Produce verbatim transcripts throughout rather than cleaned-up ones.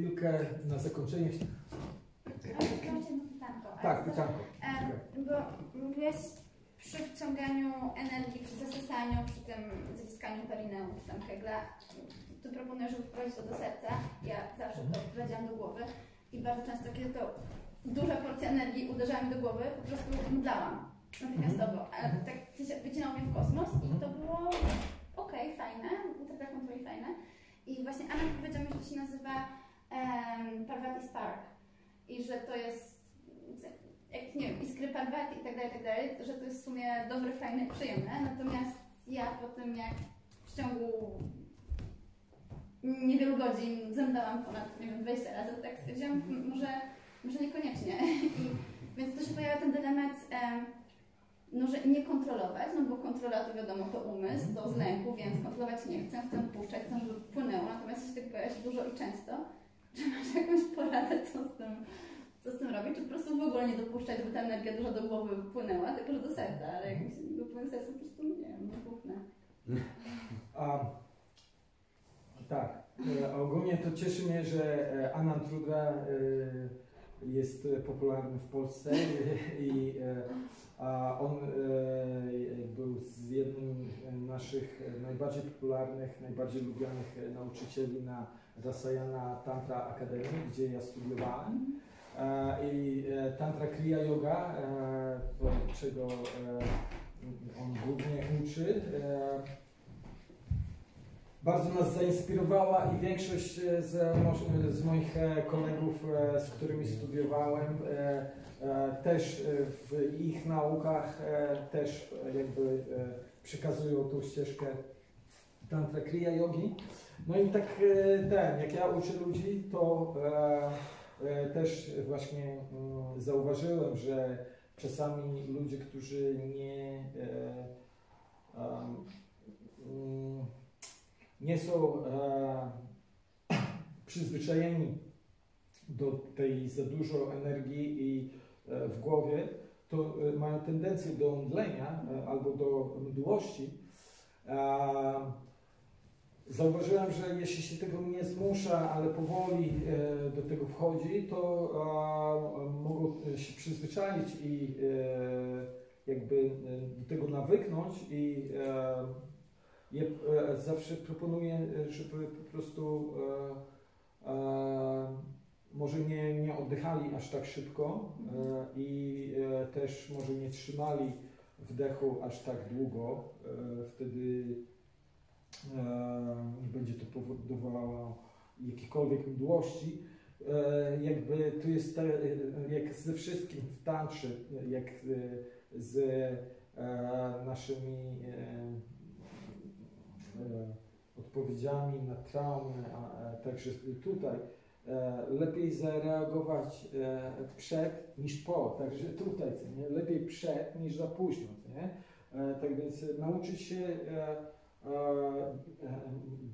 chwilkę na zakończenie. Tak, pytanko. Bo mówiłaś przy wciąganiu energii, przy zasysaniu, przy tym zaciskaniu perineu, czy tam kegla, to proponuję, żeby wprowadzić to do serca. Ja zawsze to wprowadziłam do głowy i bardzo często, kiedy to duża porcja energii uderzała mi do głowy, po prostu mdlałam natychmiastowo. Ale tak wycinało mnie w kosmos i to było okej, okay, fajne, interpreta kontroli fajne. I właśnie Anna powiedziała mi, że to się nazywa um, Parvati Spark i że to jest, jak nie wiem, iskry Parvati i tak dalej, tak dalej, że to jest w sumie dobre, fajne, przyjemne. Natomiast ja po tym, jak w ciągu niewielu godzin zemdałam ponad, nie wiem, dwadzieścia razy, tak stwierdziłam, może, może niekoniecznie. I, więc to się pojawia ten dylemat, um, no, że nie kontrolować, no bo kontrola to wiadomo, to umysł, to z lęku, więc kontrolować nie chcę, chcę puszczać, chcę, żeby płynęło, natomiast jeśli tak pojawia się dużo i często, czy masz jakąś poradę, co z tym, co z tym robić, czy po prostu w ogóle nie dopuszczać, by ta energia dużo do głowy płynęła, tylko że do serca, ale jak mi się nie dopłynie serca, po prostu nie wiem, wybuchnę. Tak, ogólnie to cieszy mnie, że Anna Truda jest popularny w Polsce i a on był z jednym z naszych najbardziej popularnych, najbardziej lubianych nauczycieli na Rasayana Tantra Akademii, gdzie ja studiowałem. I Tantra Kriya Yoga, czego on głównie uczy, bardzo nas zainspirowała i większość z, z moich kolegów, z którymi studiowałem, też w ich naukach też jakby przekazują tą ścieżkę Tantra Kriya Yogi. No i tak ten, jak ja uczę ludzi, to też właśnie zauważyłem, że czasami ludzie, którzy nie nie są e, przyzwyczajeni do tej za dużo energii i e, w głowie, to e, mają tendencję do mdlenia e, albo do mdłości. E, zauważyłem, że jeśli się tego nie zmusza, ale powoli e, do tego wchodzi, to e, mogą się przyzwyczaić i e, jakby do tego nawyknąć i e, Ja zawsze proponuję, żeby po prostu e, e, może nie, nie oddychali aż tak szybko e, i e, też może nie trzymali wdechu aż tak długo, e, wtedy e, nie będzie to powodowało jakiejkolwiek mdłości. E, jakby tu jest ta, jak ze wszystkim w tantrze, jak z, z e, naszymi e, odpowiedziami na traumę, a także tutaj lepiej zareagować przed niż po, także tutaj, nie? Lepiej przed niż za późno, nie? Tak więc nauczyć się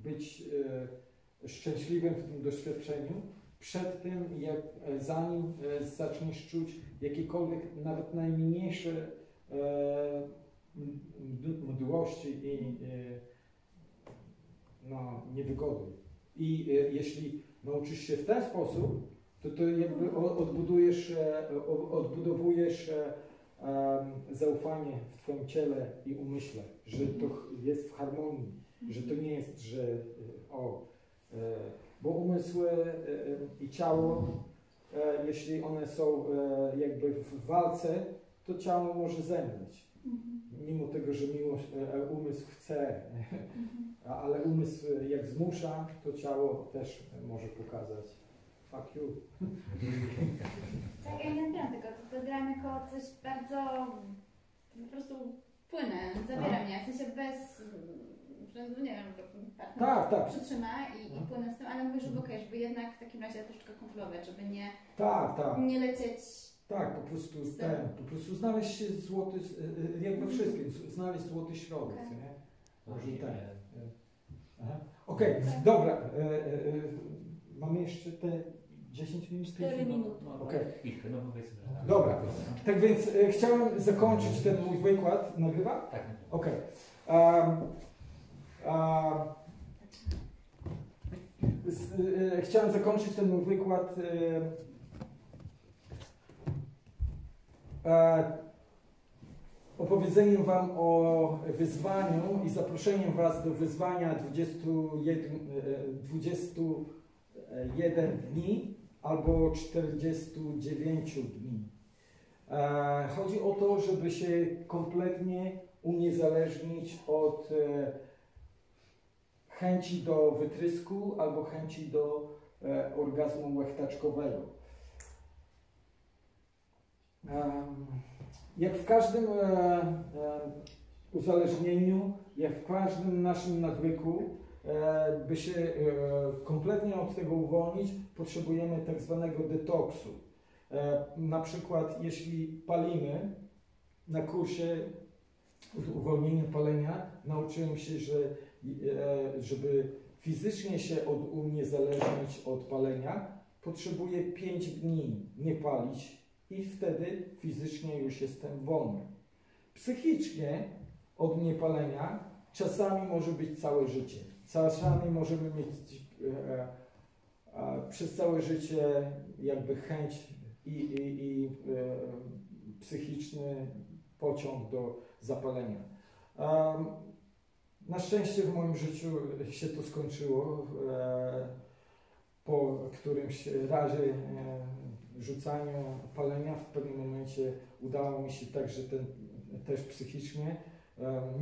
być szczęśliwym w tym doświadczeniu przed tym, jak, zanim zaczniesz czuć jakiekolwiek, nawet najmniejsze mdłości i no, niewygody. I e, jeśli nauczysz się w ten sposób, to, to jakby odbudujesz, e, odbudowujesz e, e, zaufanie w Twoim ciele i umyśle, że to jest w harmonii, że to nie jest, że e, o, e, bo umysł e, i ciało, e, jeśli one są e, jakby w walce, to ciało może zemdleć. Mimo tego, że miłość, e, umysł chce, ale umysł jak zmusza, to ciało też może pokazać fuck you. Tak, ja nie odbieram tego, to odbieram jako coś bardzo, po prostu płynę, zabiera mnie, w sensie bez, no nie wiem, partner tak, tak. przytrzyma i, i płynę z tym, ale mówię, że okej, żeby jednak w takim razie troszeczkę kontrolować, żeby nie, tak, tak. nie lecieć. Tak, po prostu, ten, po prostu znaleźć złoty, jak we wszystkim, znaleźć złoty środek, okay. nie? Może tak. Okej, okay, tak. dobra. E, e, mamy jeszcze te dziesięć minut? cztery minuty. Okay. No, tak. Dobra, tak więc e, chciałem zakończyć ten mój wykład. Nagrywa? Tak. Okej. Okay. Um, um, chciałem zakończyć ten mój wykład opowiedzeniem Wam o wyzwaniu i zaproszeniem Was do wyzwania dwudziestu jeden dni albo czterdziestu dziewięciu dni. Chodzi o to, żeby się kompletnie uniezależnić od chęci do wytrysku albo chęci do orgazmu łechtaczkowego. Jak w każdym uzależnieniu, jak w każdym naszym nawyku, by się kompletnie od tego uwolnić, potrzebujemy tak zwanego detoksu. Na przykład jeśli palimy, na kursie uwolnienia palenia nauczyłem się, że żeby fizycznie się od, uniezależnić od palenia, potrzebuję pięć dni nie palić i wtedy fizycznie już jestem wolny. Psychicznie od niepalenia czasami może być całe życie. Czasami możemy mieć e, e, przez całe życie jakby chęć i, i, i e, psychiczny pociąg do zapalenia. E, Na szczęście w moim życiu się to skończyło. Po którymś razie rzucania palenia w pewnym momencie udało mi się także ten, też psychicznie.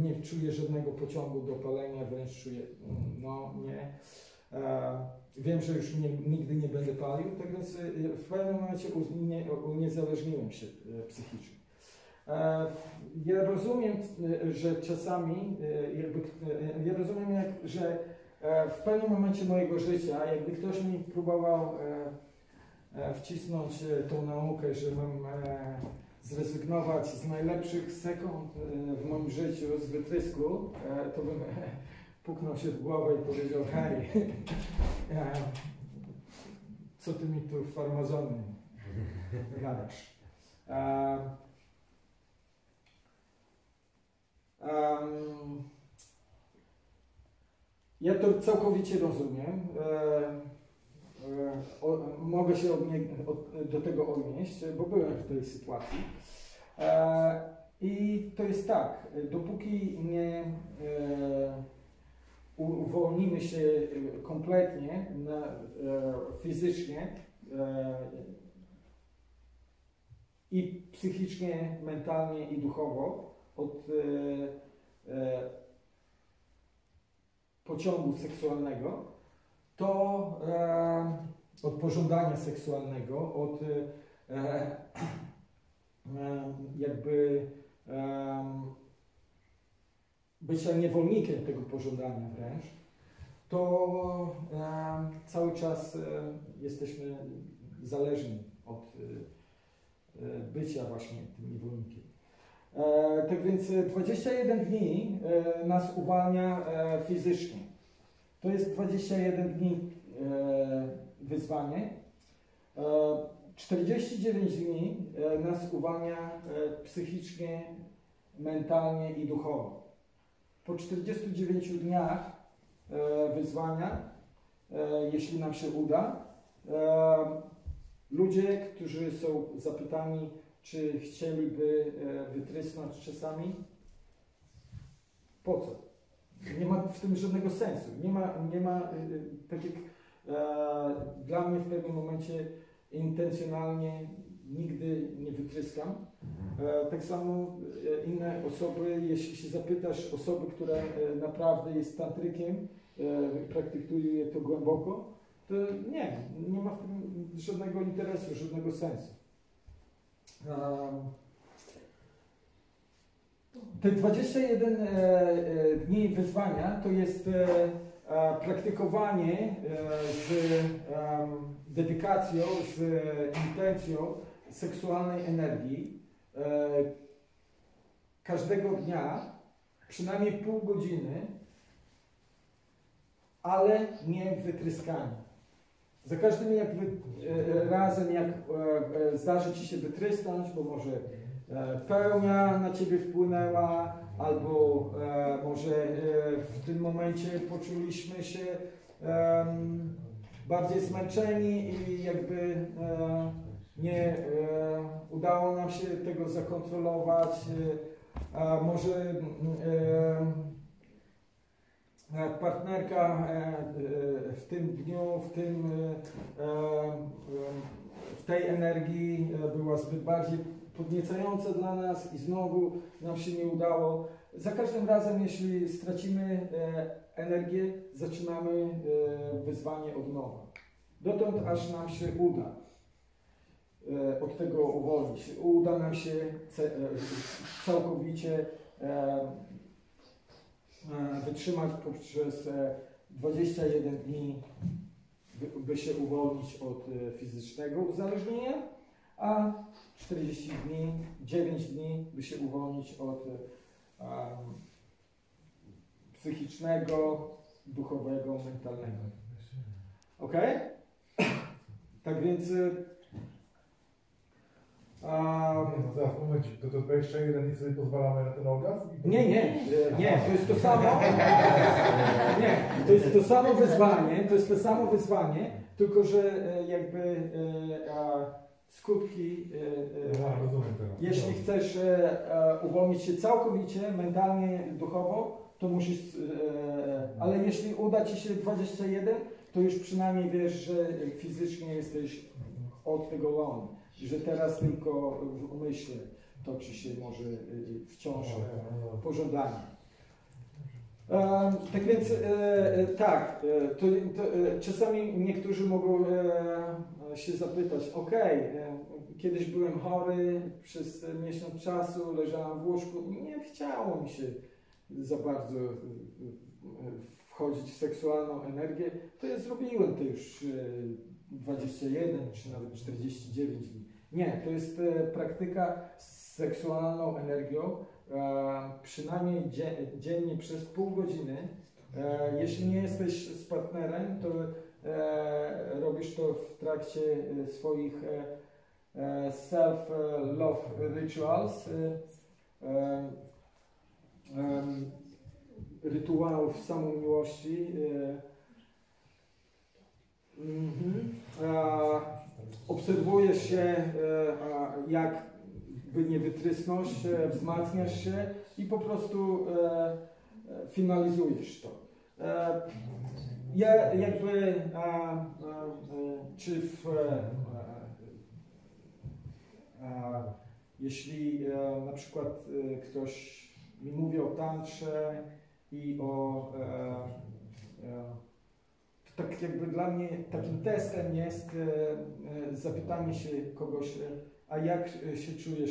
Nie czuję żadnego pociągu do palenia, wręcz czuję, no nie. Wiem, że już nie, nigdy nie będę palił, tak więc w pewnym momencie uniezależniłem się psychicznie. Ja rozumiem, że czasami, jakby, ja rozumiem, jak, że w pewnym momencie mojego życia, jakby ktoś mi próbował wcisnąć tą naukę, żebym zrezygnować z najlepszych sekund w moim życiu, z wytrysku, to bym puknął się w głowę i powiedział: hej, co ty mi tu farmazony gadasz? Ja to całkowicie rozumiem, mogę się do tego odnieść, bo byłem w tej sytuacji i to jest tak, dopóki nie uwolnimy się kompletnie fizycznie i psychicznie, mentalnie i duchowo od e, e, pociągu seksualnego, to e, od pożądania seksualnego, od e, e, jakby e, bycia niewolnikiem tego pożądania wręcz, to e, cały czas e, jesteśmy zależni od e, bycia właśnie tym niewolnikiem. Tak więc dwadzieścia jeden dni nas uwalnia fizycznie. To jest dwadzieścia jeden dni wyzwanie. czterdzieści dziewięć dni nas uwalnia psychicznie, mentalnie i duchowo. Po czterdziestu dziewięciu dniach wyzwania, jeśli nam się uda, ludzie, którzy są zapytani, czy chcieliby wytrysnąć czasami? Po co? Nie ma w tym żadnego sensu. Nie ma, nie ma tak jak e, dla mnie w pewnym momencie intencjonalnie nigdy nie wytryskam. E, tak samo inne osoby, jeśli się zapytasz osoby, która naprawdę jest tantrykiem, e, praktykuje to głęboko, to nie, nie ma w tym żadnego interesu, żadnego sensu. Te dwadzieścia jeden dni wyzwania to jest praktykowanie z dedykacją, z intencją seksualnej energii. Każdego dnia przynajmniej pół godziny, ale nie wytryskanie. Za każdym jak wy, razem, jak zdarzy Ci się wytrysnąć, bo może pełnia na Ciebie wpłynęła, albo może w tym momencie poczuliśmy się bardziej zmęczeni i jakby e, nie e, udało nam się tego zakontrolować. A może e, partnerka w tym dniu, w tym e, w tej energii była zbyt bardziej podniecająca dla nas i znowu nam się nie udało. Za każdym razem, jeśli stracimy energię, zaczynamy wyzwanie od nowa. Dotąd, aż nam się uda od tego uwolnić. Uda nam się całkowicie wytrzymać przez dwadzieścia jeden dni, by się uwolnić od fizycznego uzależnienia, a czterdzieści dni, dziewięć dni, by się uwolnić od um, psychicznego, duchowego, mentalnego. Ok? Tak więc... Um, Zaraz, momencik, to do dwudziestu jeden dni sobie pozwalamy na ten orgazm? Nie, nie, nie, to jest to samo. Nie, to jest to samo wyzwanie, to jest to samo wyzwanie, tylko że jakby a, skutki, a, jeśli chcesz a, uwolnić się całkowicie, mentalnie, duchowo, to musisz, a, ale jeśli uda ci się dwadzieścia jeden, to już przynajmniej wiesz, że fizycznie jesteś od tego lony. Że teraz tylko w umyśle toczy się może wciąż pożądanie. Tak więc tak, to, to, czasami niektórzy mogą się zapytać, ok, kiedyś byłem chory, przez miesiąc czasu leżałem w łóżku i nie chciało mi się za bardzo wchodzić w seksualną energię, to ja zrobiłem to już dwadzieścia jeden czy nawet czterdzieści dziewięć dni. Nie, to jest e, praktyka z seksualną energią e, przynajmniej dzie, dziennie przez pół godziny. E, jeśli nie jesteś z partnerem, to e, robisz to w trakcie e, swoich e, self-love rituals, e, e, rytuałów samomiłości. E, Mm-hmm. e, obserwujesz się, e, jakby nie wytrysnąć, e, wzmacniasz się i po prostu e, finalizujesz to. E, ja jakby, a, a, a, czy w, a, a, jeśli a, na przykład a, ktoś mi mówi o tantrze i o a, a, tak jakby dla mnie takim testem jest e, e, zapytanie się kogoś, e, a jak się czujesz?